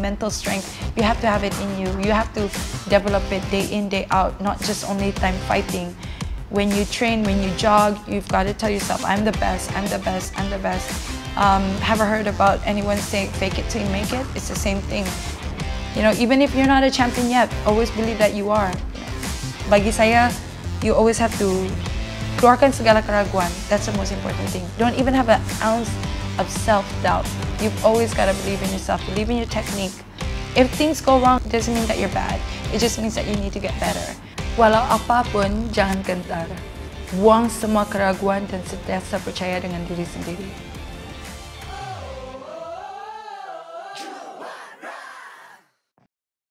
Mental strength, you have to have it in you. You have to develop it day in, day out, not just only time fighting. When you train, when you jog, you've got to tell yourself, I'm the best, I'm the best, I'm the best. Have you heard about anyone saying, fake it till you make it? It's the same thing. You know, even if you're not a champion yet, always believe that you are. Bagi saya, you always have to keluarkan segala keraguan. That's the most important thing. Don't even have an ounce of self-doubt. You've always got to believe in yourself, believe in your technique. If things go wrong, it doesn't mean that you're bad. It just means that you need to get better. Walau apapun, jangan gentar. Buang semua keraguan dan sentiasa percaya dengan diri sendiri.